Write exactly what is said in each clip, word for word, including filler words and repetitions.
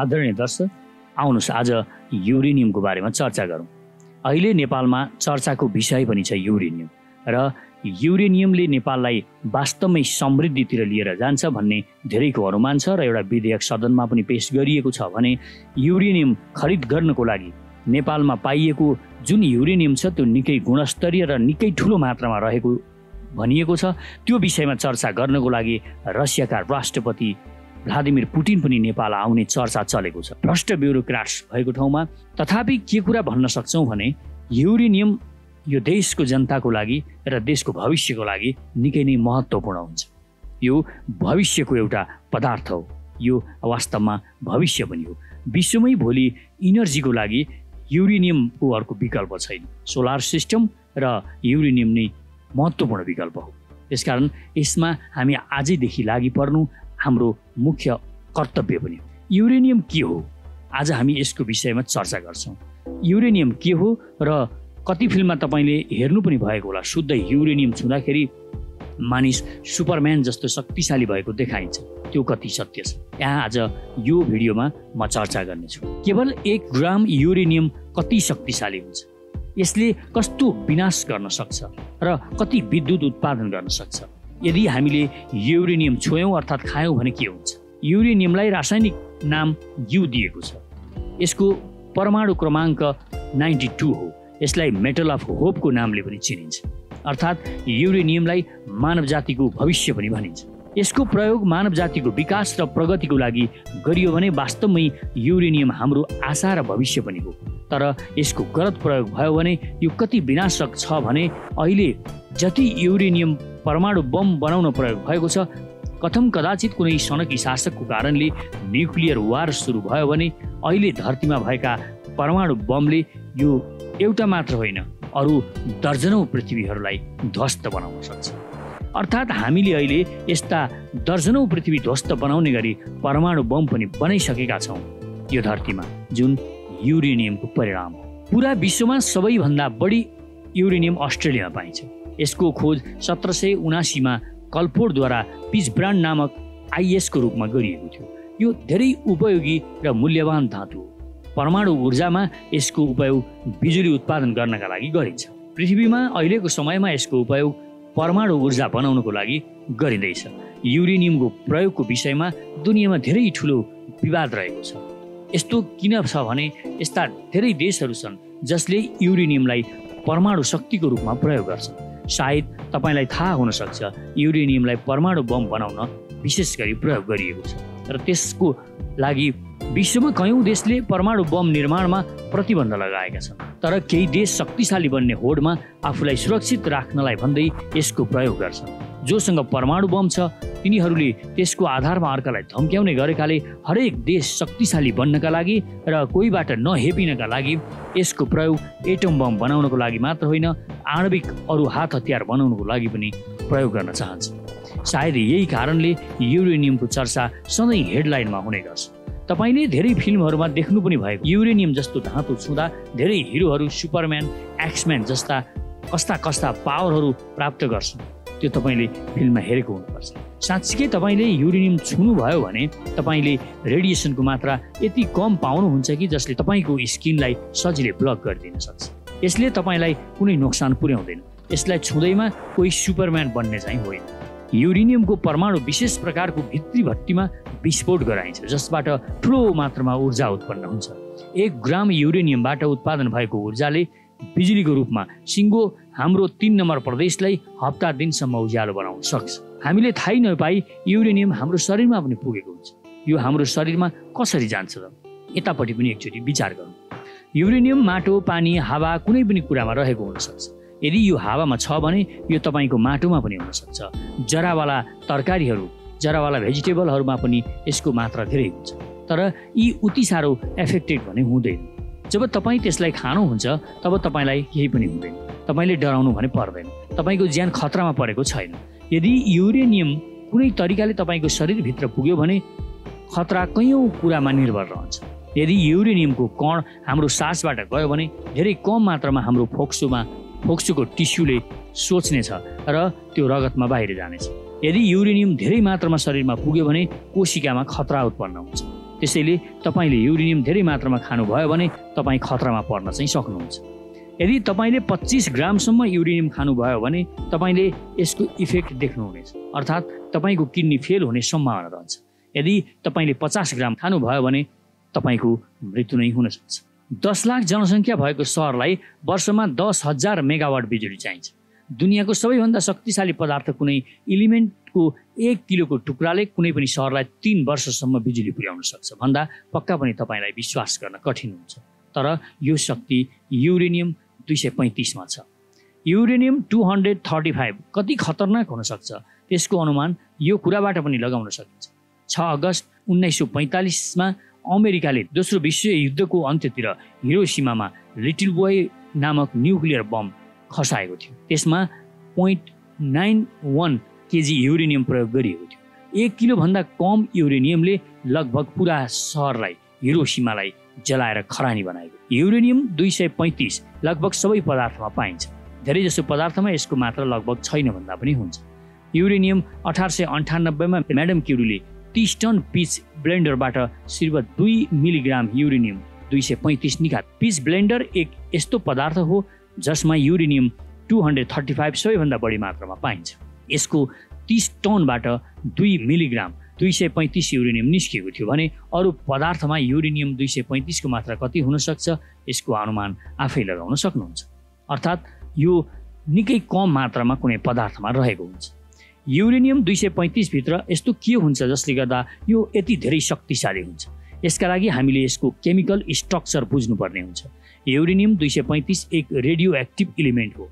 आदरणीय दर्शक, आउनुहोस् आज युरेनियमको बारेमा चर्चा गरौँ। अहिले नेपालमा चर्चाको विषय पनि छ युरेनियम, र युरेनियमले नेपाललाई वास्तवमै समृद्धितिर लिएर जान्छ भन्ने धेरैको अनुमान छ र एउटा विधेयक सदनमा पनि पेश गरिएको छ भने युरेनियम खरिद गर्नको लागि नेपालमा पाइएको जुन युरेनियम छ त्यो निकै गुणस्तरीय र निकै ठुलो मात्रामा रहेको भनिएको छ। त्यो विषयमा चर्चा गर्नको लागि रसियाका राष्ट्रपति भ्लादिमिर पुटिन पनि नेपाल आउने चर्चा चलेको छ। भ्रष्ट ब्युरोक्राट्स भएको ठाउँमा तथापि के कुरा भन्न सक्छौँ भने युरेनियम यो देशको जनताको लागि र देशको भविष्यको लागि निकै नै महत्त्वपूर्ण हुन्छ। यो भविष्यको एउटा पदार्थ हो, यो वास्तवमा भविष्य पनि हो। विश्वमै भोलि इनर्जीको लागि युरेनियमको अर्को विकल्प छैन। सोलर सिस्टम र युरेनियम नै महत्त्वपूर्ण विकल्प हो। त्यसकारण यसमा हामी आजैदेखि लागि पर्नु हाम्रो मुख्य कर्तव्य पनि हो। युरेनियम के हो, आज हामी यसको विषयमा चर्चा गर्छौँ। युरेनियम के हो र कति फिल्ममा तपाईँले हेर्नु पनि भएको होला, शुद्ध युरेनियम छुँदाखेरि मानिस सुपरम्यान जस्तो शक्तिशाली भएको देखाइन्छ। त्यो कति सत्य छ, यहाँ आज यो भिडियोमा म चर्चा गर्नेछु। केवल एक ग्राम युरेनियम कति शक्तिशाली हुन्छ, यसले कस्तो विनाश गर्न सक्छ र कति विद्युत उत्पादन गर्न सक्छ। यदि हामीले युरेनियम छोयौँ अर्थात् खायौँ भने के हुन्छ? युरेनियमलाई रासायनिक नाम यु दिएको छ। यसको परमाणु क्रमाङ्क नाइन्टी टू हो। यसलाई मेटल अफ होपको नामले पनि चिनिन्छ। अर्थात् युरेनियमलाई मानव जातिको भविष्य पनि भनिन्छ। यसको प्रयोग मानव जातिको विकास र प्रगतिको लागि गरियो भने वास्तवमै युरेनियम हाम्रो आशा र भविष्य पनि हो। तर यसको गलत प्रयोग भयो भने यो कति विनाशक छ भने अहिले जति युरेनियम परमाणु बम बनाउन प्रयोग भएको छ, कथम कदाचित कुनै सनकी शासकको कारणले न्युक्लियर वार सुरु भयो भने अहिले धरतीमा भएका परमाणु बमले यो एउटा मात्र होइन अरू दर्जनौं पृथ्वीहरूलाई ध्वस्त बनाउन सक्छ। अर्थात् हामीले अहिले यस्ता दर्जनौं पृथ्वी ध्वस्त बनाउने गरी परमाणु बम पनि बनाइसकेका छौँ यो धरतीमा, जुन युरेनियमको परिणाम हो। पुरा विश्वमा सबैभन्दा बढी युरेनियम अस्ट्रेलियामा पाइन्छ। यसको खोज सत्र सय उनासीमा कल्फोर्डद्वारा पिचब्रान्ड नामक आइएसको रूपमा गरिएको थियो। यो धेरै उपयोगी र मूल्यवान धातु हो। परमाणु ऊर्जामा यसको उपयोग बिजुली उत्पादन गर्नका लागि गरिन्छ। पृथ्वीमा अहिलेको समयमा यसको उपयोग परमाणु ऊर्जा बनाउनको लागि गरिँदैछ। युरेनियमको प्रयोगको विषयमा दुनियाँमा धेरै ठुलो विवाद रहेको छ। यस्तो किन छ भने यस्ता धेरै देशहरू छन् जसले युरेनियमलाई परमाणु शक्तिको रूपमा प्रयोग गर्छन्। सायद तपाईलाई थाहा हुन सक्छ, युरेनियमलाई परमाणु बम बनाउन विशेष गरी प्रयोग गरिएको छ र त्यसको लागि विश्वमा कयौं देशले परमाणु बम निर्माणमा प्रतिबन्ध लगाएका छन्। तर केही देश शक्तिशाली बन्ने होडमा आफूलाई सुरक्षित राख्नलाई भन्दै यसको प्रयोग गर्छन्। जोसँग परमाणु बम छ तिनीहरूले त्यसको आधारमा अर्कालाई धम्क्याउने गरेकाले हरेक देश शक्तिशाली बन्नका लागि र कोहीबाट नहेपिनका लागि यसको प्रयोग एटम बम बनाउनको लागि मात्र होइन, आणविक अरू हात हतियार बनाउनको लागि पनि प्रयोग गर्न चाहन्छ। सायद यही कारणले युरेनियमको चर्चा सधैँ हेडलाइनमा हुने गर्छ। तपाईँले धेरै फिल्महरूमा देख्नु पनि भएको, युरेनियम जस्तो धातु छुँदा धेरै हिरोहरू सुपरम्यान, एक्सम्यान जस्ता कस्ता कस्ता पावरहरू प्राप्त गर्छन्। त्यो तपाईँले फिल्ममा हेरेको हुनुपर्छ। साँच्चीकै तपाईँले युरेनियम छुनुभयो भने तपाईँले रेडिएसनको मात्रा यति कम पाउनुहुन्छ कि जसले तपाईँको स्किनलाई सजिलै ब्लक गरिदिन सक्छ। यसले तपाईँलाई कुनै नोक्सान पुर्याउँदैन। यसलाई छुँदैमा कोही सुपरम्यान बन्ने चाहिँ होइन। युरेनियमको परमाणु विशेष प्रकारको भित्री भट्टीमा विस्फोट गराइन्छ जसबाट ठुलो मात्रामा ऊर्जा उत्पन्न हुन्छ। एक ग्राम युरेनियमबाट उत्पादन भएको ऊर्जाले बिजुलीको रूपमा सिङ्गो हाम्रो तीन नम्बर प्रदेशलाई हप्ता दिनसम्म उज्यालो बनाउन सक्छ। हामीले थाहै नपाई युरेनियम हाम्रो शरीरमा पनि पुगेको हुन्छ। यो हाम्रो शरीरमा कसरी जान्छ त? यतापट्टि पनि एकचोटि विचार गर्नु। युरेनियम माटो, पानी, हावा कुनै पनि कुरामा रहेको हुनसक्छ। यदि यो हावामा छ भने यो तपाईँको माटोमा पनि हुनसक्छ। जरावाला तरकारीहरू, जरावाला भेजिटेबलहरूमा पनि यसको मात्रा धेरै हुन्छ। तर यी उति साह्रो एफेक्टेड भने हुँदैन। जब तपाईँ त्यसलाई खानुहुन्छ तब तपाईँलाई केही पनि हुँदैन। तपाईँले डराउनु भने पर्दैन। तपाईँको ज्यान खतरामा परेको छैन। यदि युरेनियम कुनै तरिकाले तपाईँको शरीरभित्र पुग्यो भने खतरा कयौँ कुरामा निर्भर रहन्छ। यदि युरेनियमको कण हाम्रो सासबाट गयो भने धेरै कम मात्रामा हाम्रो फोक्सोमा फोक्सोको टिस्युले सोच्नेछ र त्यो रगतमा बाहिर जानेछ। यदि युरेनियम धेरै मात्रामा शरीरमा पुग्यो भने कोशिकामा खतरा उत्पन्न हुन्छ। त्यसैले तपाईले युरेनियम धेरै मात्रामा खानुभयो भने तपाई खतरामा पर्न चाहिँ सक्नुहुन्छ। यदि तपाईले पच्चीस ग्राम सम्म युरेनियम खानुभयो भने तपाईले यसको इफेक्ट देख्नुहुनेछ, अर्थात् तपाईको किडनी फेल हुने सम्भावना रहन्छ। यदि तपाईले पचास ग्राम खानुभयो भने तपाईको मृत्यु नै हुन सक्छ। दस लाख जनसङ्ख्या भएको शहरलाई वर्षमा दस हजार मेगावाट बिजुली चाहिन्छ। दुनियाँको सबैभन्दा शक्तिशाली पदार्थ कुनै इलिमेन्टको एक किलोको टुक्राले कुनै पनि शहरलाई तीन वर्षसम्म बिजुली पुर्याउन सक्छ भन्दा पक्का पनि तपाईलाई विश्वास गर्न कठिन हुन्छ। तर यो शक्ति युरेनियम दुई सय पैँतिसमा छ। Uranium two hundred thirty five कति खतरनाक हुनसक्छ त्यसको अनुमान यो कुराबाट पनि लगाउन सकिन्छ। छ अगस्त उन्नाइस सौ पैँतालिसमा अमेरिकाले दोस्रो विश्वयुद्धको अन्त्यतिर हिरोसिमामा लिटिल बोय नामक न्युक्लियर बम खसाएको थियो। त्यसमा point nine one KG uranium प्रयोग गरिएको थियो। एक किलोभन्दा कम युरेनियमले लगभग पुरा सहरलाई हिरोसिमालाई जलाएर खरानी बनाएको। युरेनियम दुई सय पैँतिस लगभग सबै पदार्थमा पाइन्छ। धेरैजसो पदार्थमा यसको मात्रा लगभग छैन भन्दा पनि हुन्छ। युरेनियम अठार सय अन्ठानब्बेमा म्याडम क्युरीले तीस टन पिच ब्लेन्डरबाट सिर्फ दुई मिलिग्राम युरेनियम दुई सय पैँतिस निकाल। पिच ब्लेन्डर एक यस्तो पदार्थ हो जसमा uranium two hundred thirty five सबैभन्दा बढी मात्रामा पाइन्छ। यसको तीस टनबाट दुई मिलिग्राम दुई सय पैँतिस युरेनियम निस्किएको थियो भने अरू पदार्थमा युरेनियम दुई सय पैँतिसको मात्रा कति हुनसक्छ यसको अनुमान आफै लगाउन सक्नुहुन्छ। अर्थात् यो निकै कम मात्रामा कुनै पदार्थमा रहेको हुन्छ। युरेनियम दुई सय पैँतिसभित्र यस्तो के हुन्छ जसले गर्दा यो यति धेरै शक्तिशाली हुन्छ? यसका लागि हामीले यसको केमिकल स्ट्रक्चर बुझ्नुपर्ने हुन्छ। युरेनियम दुई सय पैँतिस एक रेडियो एक्टिभ इलिमेन्ट हो।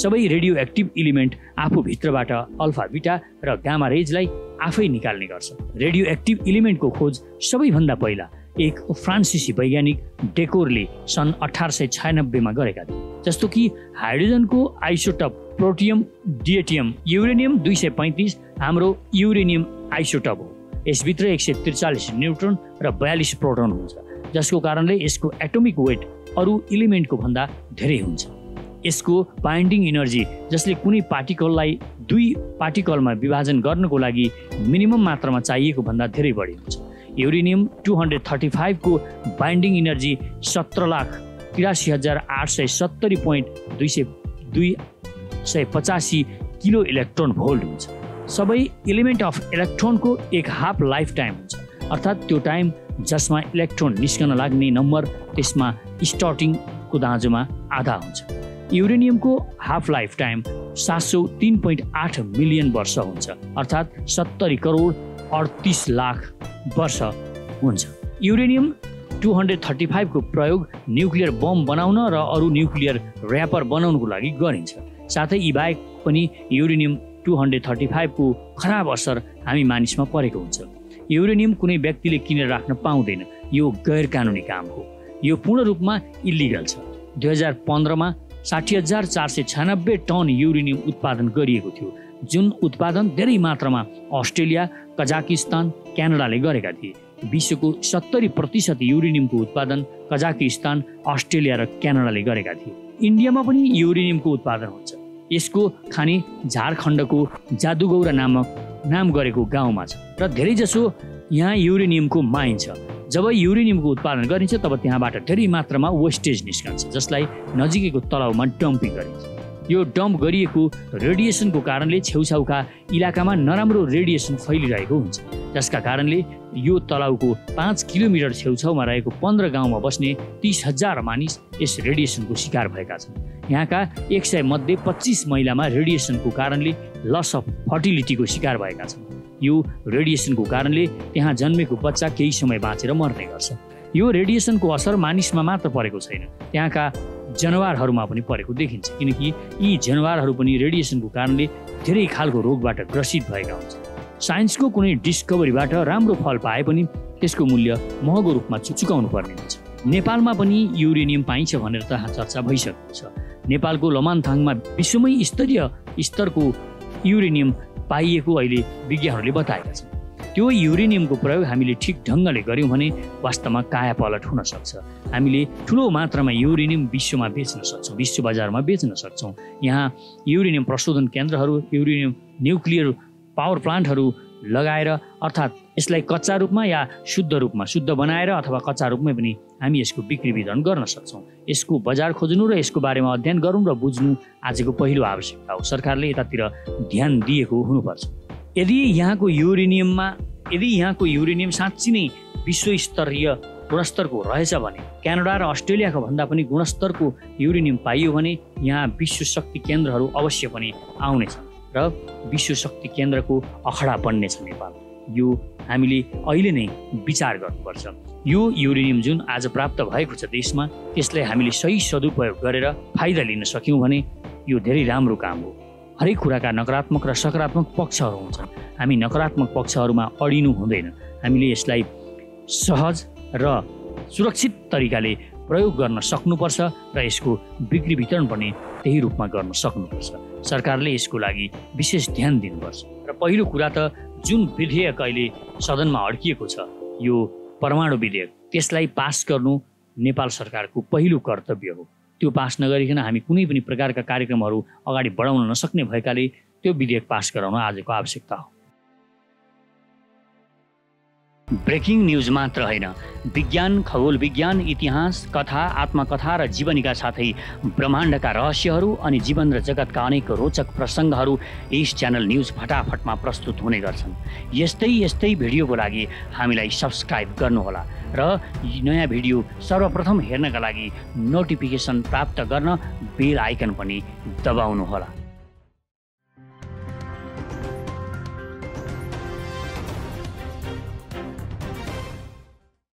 सबै रेडियो एक्टिभ इलिमेन्ट आफूभित्रबाट अल्फा बिटा र गामा रेजलाई आफै निकाल्ने गर्छ। रेडियो एक्टिभ इलिमेन्टको खोज सबैभन्दा पहिला एक फ्रान्सिसी वैज्ञानिक डेकोरले सन् अठार सय छयानब्बेमा गरेका थिए। जस्तो कि हाइड्रोजनको आइसोटप प्रोटियम डिएटियम युरेनियम दुई सय पैँतिस हाम्रो युरेनियम आइसोटप हो। यसभित्र एक सय त्रिचालिस न्युट्रोन र बयालिस प्रोटोन हुन्छ जसको कारणले यसको एटोमिक वेट अरू इलिमेन्टको भन्दा धेरै हुन्छ। यसको बाइन्डिङ इनर्जी जसले कुनै पार्टिकललाई दुई पार्टिकलमा विभाजन गर्नको लागि मिनिमम मात्रामा चाहिएको भन्दा धेरै बढी हुन्छ। युरेनियम टू हन्ड्रेड थर्टी फाइभको बाइन्डिङ इनर्जी सत्र लाख तिरासी हजार आठ सय सत्तरी पोइन्ट दुई सय दुई सय पचासी किलो इलेक्ट्रोन भोल्ट हुन्छ। सबै एलिमेन्ट अफ इलेक्ट्रोनको एक हाफ लाइफ टाइम हुन्छ, अर्थात् त्यो टाइम जसमा इलेक्ट्रोन निस्कन लाग्ने नम्बर त्यसमा स्टार्टिङको दाँजोमा आधा हुन्छ। युरेनियमको हाफ लाइफ टाइम सात सौ तिन पोइन्ट आठ मिलियन वर्ष हुन्छ, अर्थात् सत्तरी करोड अडतिस लाख वर्ष हुन्छ। युरेनियम टू हन्ड्रेड थर्टी फाइभको प्रयोग न्युक्लियर बम बनाउन र अरू न्युक्लियर ऱ्यापर बनाउनको लागि गरिन्छ। साथै यी बाहेक पनि युरेनियम टू हन्ड्रेड थर्टी फाइभको खराब असर हामी मानिसमा परेको हुन्छ। युरेनियम कुनै व्यक्तिले किनेर राख्न पाउँदैन। यो गैरकानुनी काम हो। यो पूर्ण रूपमा इलिगल छ। दुई हजार पन्ध्रमा साठी हजार चार सय छयानब्बे टन युरेनियम उत्पादन गरिएको थियो, जुन उत्पादन धेरै मात्रामा अस्ट्रेलिया, कजाकिस्तान, क्यानाडाले गरेका थिए। विश्वको सत्तरी प्रतिशत युरेनियमको उत्पादन कजाकिस्तान, अस्ट्रेलिया र क्यानाडाले गरेका थिए। इन्डियामा पनि युरेनियमको उत्पादन हुन्छ। यसको खानी झारखण्डको जादुगौरा नामक नाम गरेको गाउँमा छ र धेरैजसो यहाँ युरेनियमको माइन छ। जब युरेनियमको उत्पादन गरिन्छ तब त्यहाँबाट धेरै मात्रामा वेस्टेज निस्कन्छ जसलाई नजिकैको तलाउमा डम्पिङ गरिन्छ। यो डम्प गरिएको रेडिएसनको कारणले छेउछाउका इलाकामा नराम्रो रेडिएसन फैलिरहेको हुन्छ, जसका कारणले यो तलाउको पाँच किलोमिटर छेउछाउमा रहेको पन्ध्र गाउँमा बस्ने तीस हजार मानिस यस रेडिएसनको शिकार भएका छन्। यहाँका एक सय मध्ये पच्चिस महिलामा रेडिएसनको कारणले लस अफ फर्टिलिटीको शिकार भएका छन्। यो रेडिएसनको कारणले त्यहाँ जन्मेको बच्चा केही समय बाँचेर मर्ने गर्छ। यो रेडिएसनको असर मानिसमा मात्र परेको छैन, त्यहाँका जनावरहरूमा पनि परेको देखिन्छ, किनकि यी जनावरहरू पनि रेडिएसनको कारणले धेरै खालको रोगबाट ग्रसित भएका हुन्छ। साइन्सको कुनै डिस्कभरीबाट राम्रो फल पाए पनि त्यसको मूल्य महँगो रूपमा चुकाउनु पर्ने हुन्छ। नेपालमा पनि युरेनियम पाइन्छ भनेर त चर्चा भइसकेको छ। नेपालको लमानथाङमा विश्वमै स्तरीय स्तरको युरेनियम पाइएको अहिले विज्ञहरूले बताएका छन्। त्यो युरेनियमको प्रयोग हामीले ठिक ढङ्गले गऱ्यौँ भने वास्तवमा कायापलट हुन सक्छ। हामीले ठुलो मात्रामा युरेनियम विश्वमा बेच्न सक्छौँ, विश्व बजारमा बेच्न सक्छौँ। यहाँ युरेनियम प्रशोधन केन्द्रहरू, युरेनियम न्युक्लियर पावर प्लान्टहरू लगाएर अर्थात् यसलाई कच्चा रूपमा या शुद्ध रूपमा शुद्ध बनाएर अथवा कच्चा रूपमै पनि हामी यसको बिक्री वितरण गर्न सक्छौं। यसको बजार खोज्नु र यसको बारेमा अध्ययन गर्नु र बुझ्नु आजको पहिलो आवश्यकता हो। सरकारले यतातिर ध्यान दिएको हुनुपर्छ। यदि यहाँको युरेनियममा यदि यहाँको युरेनियम साँच्चै नै विश्वस्तरीय गुणस्तरको रहेछ भने क्यानाडा र अस्ट्रेलियाको भन्दा पनि गुणस्तरको युरेनियम पाइयो भने यहाँ विश्व शक्ति केन्द्रहरू अवश्य पनि आउनेछन् र विश्व शक्ति केन्द्रको अखडा बन्नेछ नेपाल। यो हामीले अहिले नै विचार गर्नुपर्छ। यो युरेनियम जुन आज प्राप्त भएको छ देशमा त्यसलाई हामीले सही सदुपयोग गरेर फाइदा लिन सक्यौं भने यो धेरै राम्रो काम हो। हरेक कुराका नकारात्मक र सकारात्मक पक्षहरू हुन्छन्। हामी नकारात्मक पक्षहरूमा अडिनु हुँदैन। हामीले यसलाई सहज र सुरक्षित तरिकाले प्रयोग गर्न सक्नुपर्छ र यसको बिक्री वितरण पनि त्यही रूपमा गर्न सक्नुपर्छ। सरकारले यसको लागि विशेष ध्यान दिनुपर्छ। र पहिलो कुरा त जुन विधेयक अहिले सदनमा अड्किएको छ यो परमाणु विधेयक, त्यसलाई पास गर्नु नेपाल सरकारको पहिलो कर्तव्य हो। त्यो पास नगरिकन हामी कुनै पनि प्रकारका कार्यक्रमहरू अगाडि बढाउन नसक्ने भएकाले त्यो विधेयक पास गराउन आजको आवश्यकता हो। ब्रेकिङ न्यूज मात्र होइन, विज्ञान, खगोल विज्ञान, इतिहास, कथा, आत्मकथा र जीवनीका साथै ब्रह्माण्डका रहस्यहरू अनि जीवन र जगतका अनेक रोचक प्रसङ्गहरू यस च्यानल न्यूज फटाफटमा प्रस्तुत हुने गर्छन्। यस्तै यस्तै भिडियोको लागि हामीलाई सब्स्क्राइब गर्नुहोला र नयाँ भिडियो सर्वप्रथम हेर्नका लागि नोटिफिकेसन प्राप्त गर्न बेल आइकन पनि दबाउनुहोला।